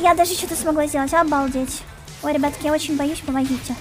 Я даже что-то смогла сделать, обалдеть. Ой, ребятки, я очень боюсь, помогите.